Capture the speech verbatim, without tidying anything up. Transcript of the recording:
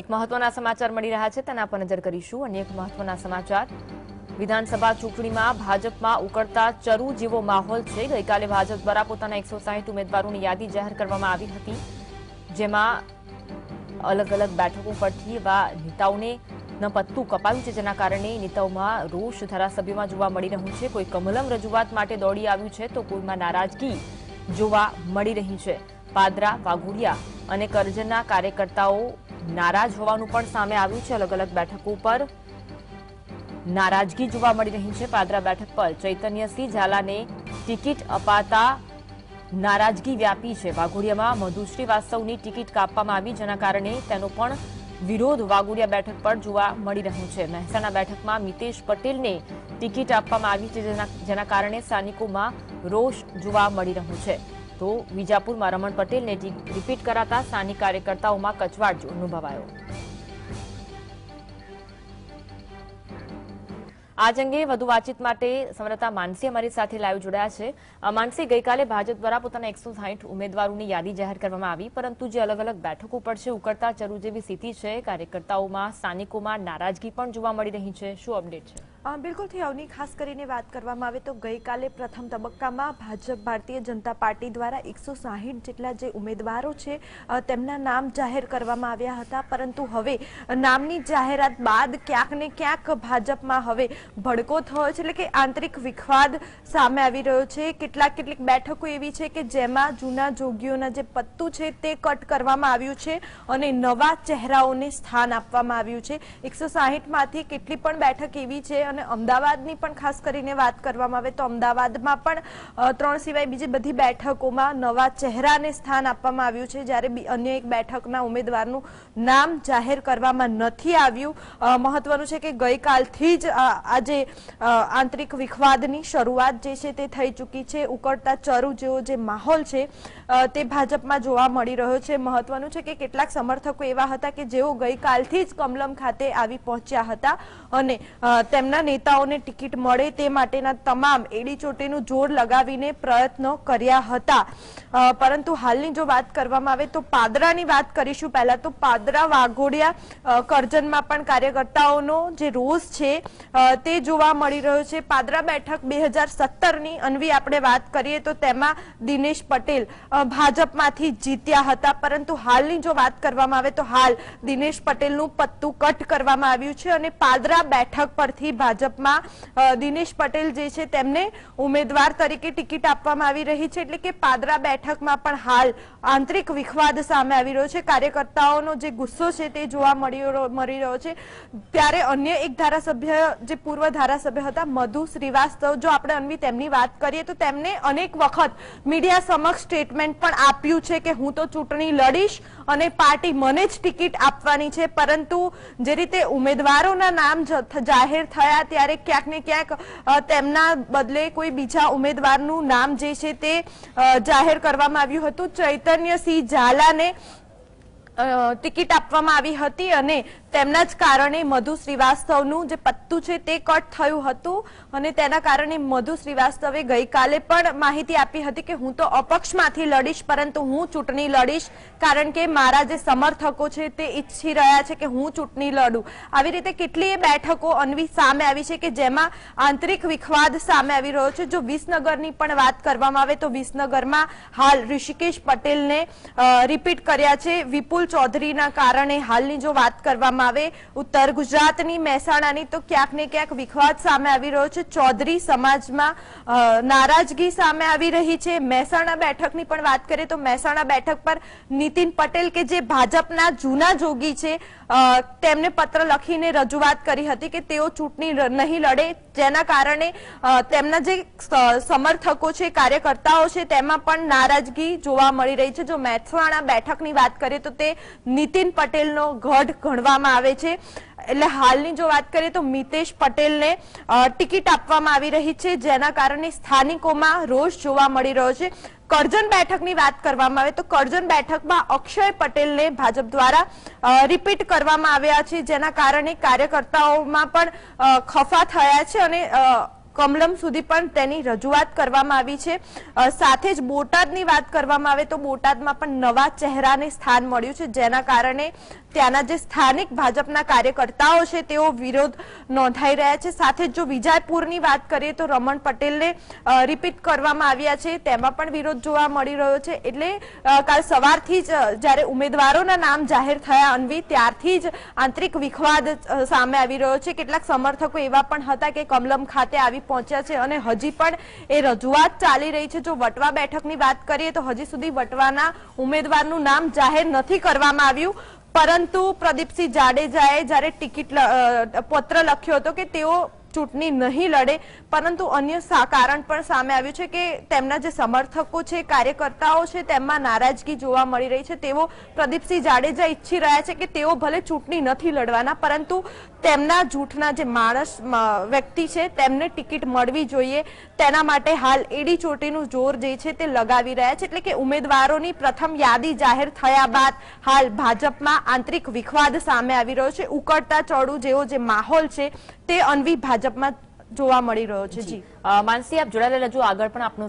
એક મહત્વના સમાચાર મળી રહ્યા છે તેના પર નજર કરીશું। અને એક મહત્વના સમાચાર, વિધાનસભા ચૂંટણીમાં ભાજપમાં ઉકળતા ચરુ જેવો માહોલ છે। ગઈકાલે ભાજપ દ્વારા પોતાના એકસો સાહીઠ ઉમેદવારોની યાદી જાહેર કરવામાં આવી હતી, જેમાં અલગ અલગ બેઠકો પરથી એવા નેતાઓને ન પત્તું કપાયું છે, જેના કારણે નેતાઓમાં રોષ ધારાસભ્યોમાં જોવા મળી રહ્યું છે। કોઈ કમલમ રજૂઆત માટે દોડી આવ્યું છે તો કોઈમાં નારાજગી જોવા મળી રહી છે। પાદરા, વાઘોડિયા અને કરજણના કાર્યકર્તાઓ नाराज होवानुं पण सामे आव्युं छे। अलग अलग बैठकों पर नाराजगी जोवा मळी रही है। पादरा बैठक पर चैतन्यसिंह झाला ने टिकीट अपाता नाराजगी व्यापी है। वाघोडिया में मधु श्रीवास्तव की टिकीट कापवामां आवी, जेना कारणे तेनो पण विरोध वाघोडिया बैठक पर जोवा मळी रह्यो छे। महेसाणा बैठक में मितेश पटेल ने टिकीट आपवामां आवी छे, जेना जेना कारणे स्थानिकोमां रोष जोवा मळी रह्यो छे। तो विजापुर में रमण पटेल ने रिपीट कराता स्थानिक कार्यकर्ताओं में कचवाट अनुभवायो। आज अंगे वधु वातचीत माटे समरता मानसी अमारी साथे लाइव जोड़ाया छे। मानसी, गईकाले भाजप द्वारा पोताना एकसौ साइठ उम्मीदवारोनी यादी जाहिर करवामां आवी, परंतु जे अलग अलग बैठको पर छे उकळता चरू जेवी स्थिति छे। कार्यकर्ताओं में स्थानिकों में नाराजगी पण जोवा मळी रही छे। शुं अपडेट छे? बिल्कुल थी अवनी, खास करीने बात करवामां आवे तो गईकाले प्रथम तबक्कामां भाजप भारतीय जनता पार्टी द्वारा एकसौ साइठ जेटला जे उम्मीदवारो छे तेमना नाम जाहिर करवामां आव्या हता, परंतु हवे नामनी जाहेरात बाद क्यांक ने क्यांक भाजपमां हवे भड़को थयो छे, એટલે કે आंतरिक विखवाद सामे आवी रह्यो छे। કેટલાક કેટલીક બેઠકો એવી છે કે જેમાં જૂના જોગીઓના જે પત્તું છે તે કટ કરવામાં આવ્યું છે અને નવા ચહેરાઓને સ્થાન આપવામાં આવ્યું છે। એકસો સાહીઠ માંથી કેટલી પણ બેઠક એવી છે, અને અમદાવાદની પણ ખાસ કરીને વાત કરવામાં આવે તો અમદાવાદમાં પણ ત્રણ સિવાય બીજી બધી બેઠકોમાં નવા ચહેરાને સ્થાન આપવામાં આવ્યું છે, જ્યારે અન્ય એક બેઠકના ઉમેદવારનું નામ જાહેર કરવામાં નથી આવ્યું। મહત્વનું છે કે ગઈકાલથી જ આજે આંતરિક વિખવાદની શરૂઆત જે છે તે થઈ ચૂકી છે। ઉકળતા ચરુ જેવો જે માહોલ છે તે ભાજપમાં જોવા મળી રહ્યો છે। મહત્વનું છે કે કેટલાક સમર્થકો એવા હતા કે જેઓ ગઈકાલથી જ કમલમ ખાતે આવી પહોંચ્યા હતા અને તેમના નેતાઓને ટિકિટ મળે તે માટેના તમામ એડીચોટીનું જોર લગાવીને પ્રયત્નો કર્યા હતા, પરંતુ હાલની જો વાત કરવામાં આવે તો પાદરાની વાત કરીશું પહેલા તો પાદરા, વાઘોડિયા, કરજણમાં પણ કાર્યકર્તાઓનો જે રોષ છે તે જોવા મળી રહ્યો છે। પાદરા બેઠક બે હજાર સત્તર ની અન્વી આપણે વાત કરીએ તો તેમાં દિનેશ પટેલ ભાજપમાંથી જીત્યા હતા, પરંતુ હાલની જો વાત કરવામાં આવે તો હાલ દિનેશ પટેલનું પત્તું કટ કરવામાં આવ્યું છે અને પાદરા બેઠક પરથી ભાજપમાં દિનેશ પટેલ જે છે તેમને ઉમેદવાર તરીકે ટિકિટ આપવામાં આવી રહી છે। એટલે કે પાદરા બેઠકમાં પણ હાલ આંતરિક વિખવાદ સામે આવી રહ્યો છે, કાર્યકર્તાઓનો જે ગુસ્સો છે તે જોવા મળી રહ્યો છે। ત્યારે અન્ય એક ધારાસભ્ય જે પૂર્વ ધારાસભ્ય હતા મધુ શ્રીવાસ્તવ, જો આપણે અનવી તેમની વાત કરીએ તો તેમણે અનેક વખત મીડિયા સમક્ષ સ્ટેટમેન્ટ પણ આપ્યું છે કે હું તો ચૂંટણી લડીશ અને પાર્ટી મને જ ટિકિટ આપવાની છે, પરંતુ જે રીતે ઉમેદવારોના નામ જાહેર થયા ત્યારે ક્યાંક ને ક્યાંક તેમના બદલે કોઈ બીજા ઉમેદવારનું નામ જે છે તે જાહેર કરવામાં આવ્યું હતું। ચૈતન્યસિંહ ઝાલાને ટિકિટ આપવામાં આવી હતી અને તેમના જ કારણે મધુ શ્રીવાસ્તવનું જે પત્તું છે તે કટ થયું હતું અને તેના કારણે મધુ શ્રીવાસ્તવે ગઈકાલે પણ માહિતી આપી હતી કે હું તો અપક્ષમાંથી લડીશ, પરંતુ હું ચૂંટણી લડીશ કારણ કે મારા જે સમર્થકો છે તે ઈચ્છી રહ્યા છે કે હું ચૂંટણી લડું। આવી રીતે કેટલીય બેઠકો અનવી સામે આવી છે કે જેમાં આંતરિક વિખવાદ સામે આવી રહ્યો છે। જો વિસનગરની પણ વાત કરવામાં આવે તો વિસનગરમાં હાલ ઋષિકેશ પટેલને રિપીટ કર્યા છે વિપુલ ચૌધરીના કારણે। હાલની જો વાત કરવામાં उत्तर गुजरात नी मेहसाणानी तो क्यांक ने क्यांक विखवाद सामे आवी रह्यो छे। चौधरी समाजमां नाराजगी सामे आवी रही छे। मेहसाणा बेठकनी पण वात करीए तो मेहसाणा बेठक पर नितिन पटेल के जे भाजपना जूना जोगी छे तेमणे पत्र लखीने रजूआत करी हती के तेओ चूंटणी नहीं लड़े, जेना कारणे तेमना जे समर्थको छे कार्यकर्ताओ छे तेमां पण नाराजगी जोवा मळी रही छे। जो मेहसाणा बेठकनी वात करीए तो ते नितिन पटेलनो गढ़ गणवामां આવે છે। એટલે હાલની જો વાત કરીએ તો મિતેશ પટેલને ટિકિટ આપવામાં આવી રહી છે, જેના કારણે સ્થાનિકોમાં રોષ જોવા મળી રહ્યો છે। કરજણ બેઠકની વાત કરવામાં આવે તો કરજણ બેઠકમાં અક્ષય પટેલને ભાજપ દ્વારા રિપીટ કરવામાં આવ્યા છે, જેના કારણે કાર્યકર્તાઓમાં પણ ખફા થયા છે અને કમલમ સુધી પણ તેની રજૂઆત કરવામાં આવી છે. સાથે જ બોટાદની વાત કરવામાં આવે તો બોટાદમાં પણ નવા ચહેરાને સ્થાન મળ્યું છે, જેના કારણે ત્યાંના જે સ્થાનિક ભાજપના કાર્યકર્તાઓ છે તેઓ વિરોધ નોંધાઈ રહ્યા છે. સાથે જો વિજયપુરની વાત કરીએ તો રમણ પટેલને રિપીટ કરવામાં આવ્યા છે, તેમાં પણ વિરોધ જોવા મળી રહ્યો છે. એટલે કાલ સવારથી જ જ્યારે ઉમેદવારોના નામ જાહેર થયા અન્વી ત્યારથી જ આંતરિક વિખવાદ સામે આવી રહ્યો છે. કેટલાક સમર્થકો એવા પણ હતા કે કમલમ ખાતે આવી પહોંચ્યા છે અને હજી પણ એ રજૂઆત ચાલી રહી છે. જો વટવા બેઠકની વાત કરીએ તો હજી સુધી વટવાના ઉમેદવારનું નામ જાહેર નથી કરવામાં આવ્યું, પરંતુ પ્રદીપસિંહ જાડેજાએ જ્યારે ટિકિટ પત્ર લખ્યો હતો કે તેઓ ચૂંટણી નહીં લડે, પરંતુ અન્ય કારણ પણ સામે આવ્યું છે કે તેમના જે સમર્થકો છે, કાર્યકર્તાઓ છે, તેમાં નારાજગી જોવા મળી રહી છે. તેઓ પ્રદીપસિંહ જાડેજા ઈચ્છી રહ્યા છે કે તેઓ ભલે ચૂંટણી નથી લડવાના, પરંતુ તેમના જૂઠના જે માણસ વ્યક્તિ છે તેમને ટિકિટ મળવી જોઈએ, તેના માટે હાલ એડી ચોટીનું જોર જે છે તે લગાવી રહ્યા છે. એટલે કે ઉમેદવારોની પ્રથમ યાદી જાહેર થયા બાદ હાલ ભાજપમાં આંતરિક વિખવાદ સામે આવી રહ્યો છે. ઉકળતા ચડું જેવો જે માહોલ છે તે અન્વી ભાજપમાં જોવા મળી રહ્યો છે. જી માનસી, આપ જોડાયેલા જો આગળ પણ આપનું